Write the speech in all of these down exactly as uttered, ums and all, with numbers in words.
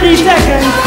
thirty seconds.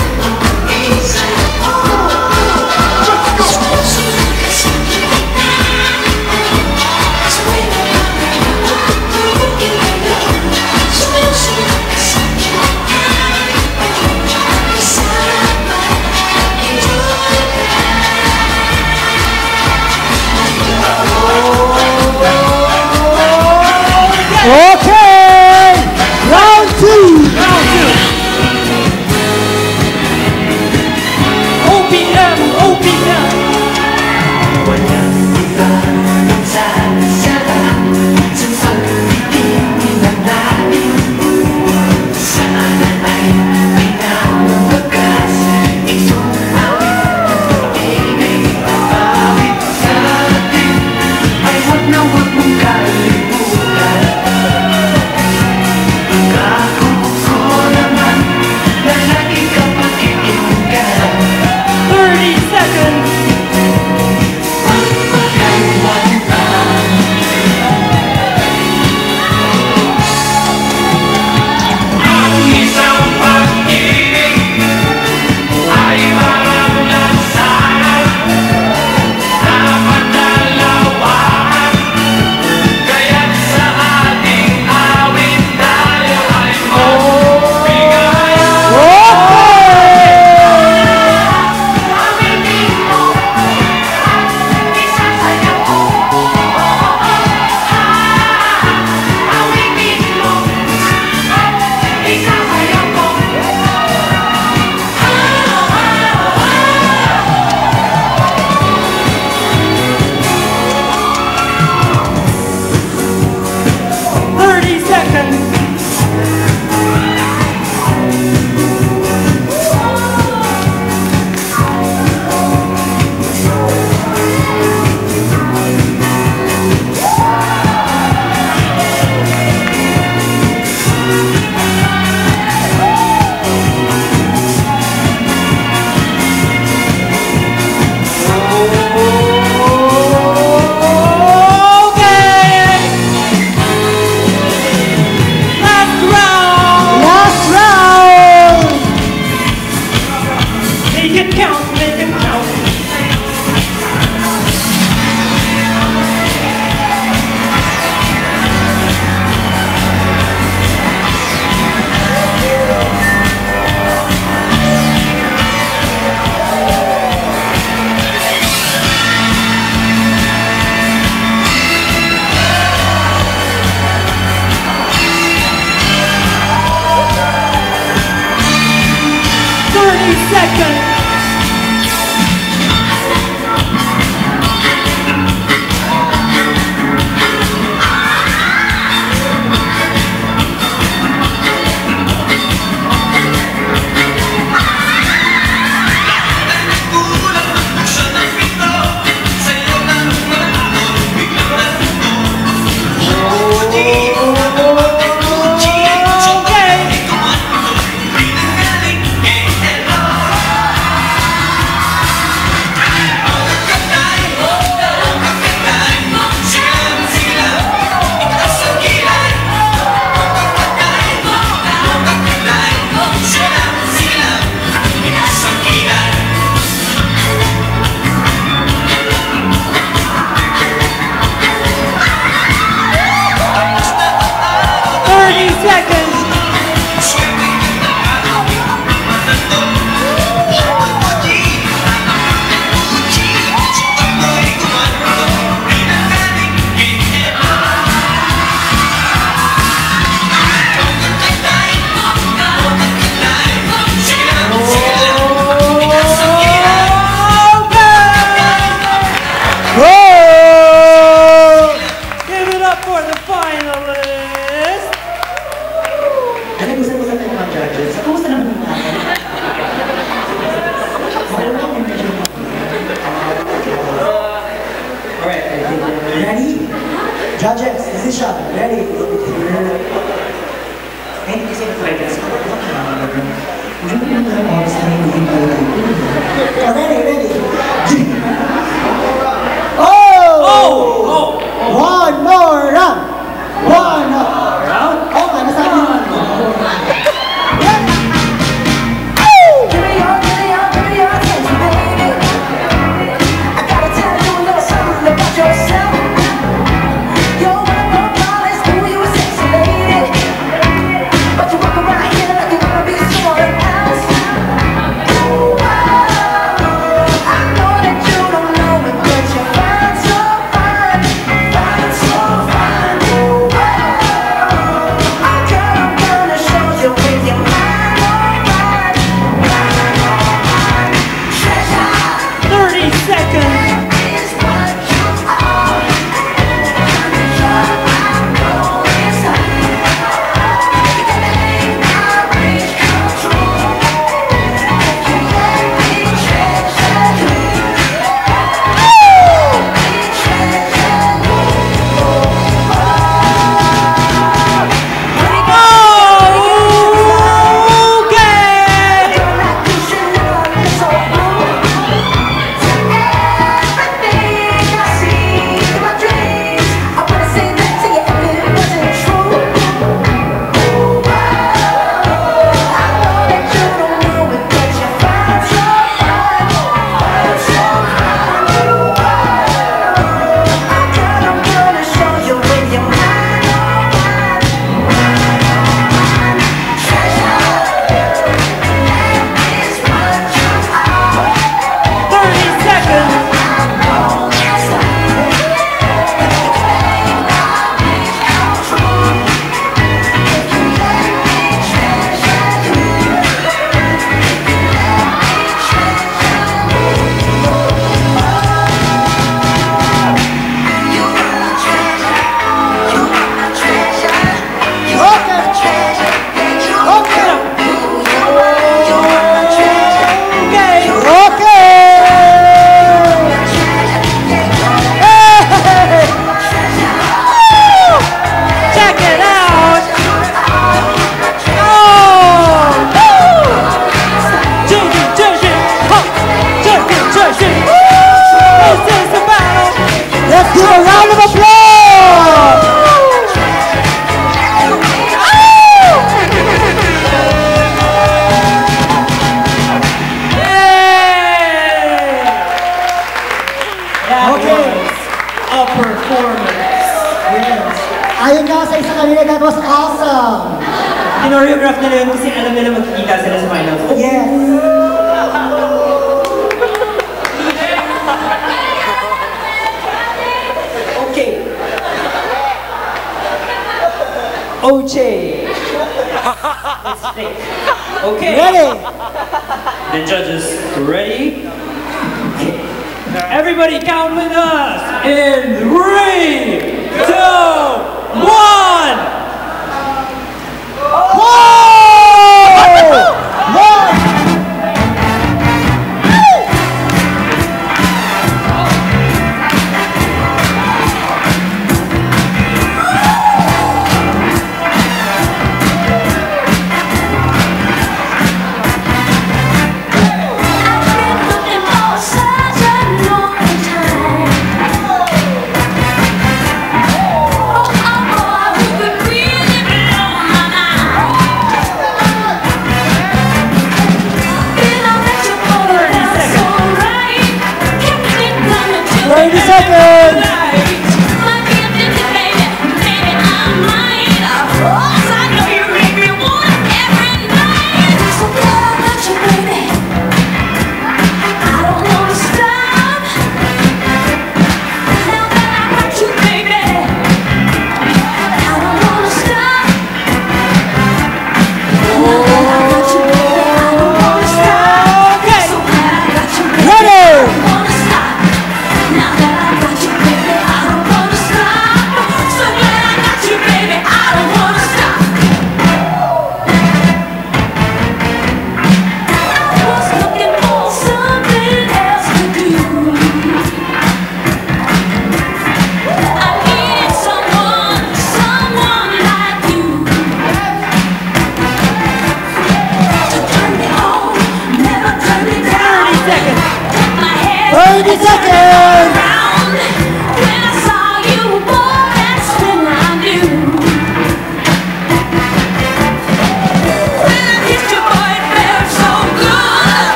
One more round. One more round. Oh, my God. choreograph nila yun kasi alam nila magkikita sila sa final. Oh, yes! Okay. Oche. Let's think. Okay. Ready? The judges, ready? Okay. Everybody count with us in three, two, one! Whoa!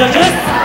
Judges.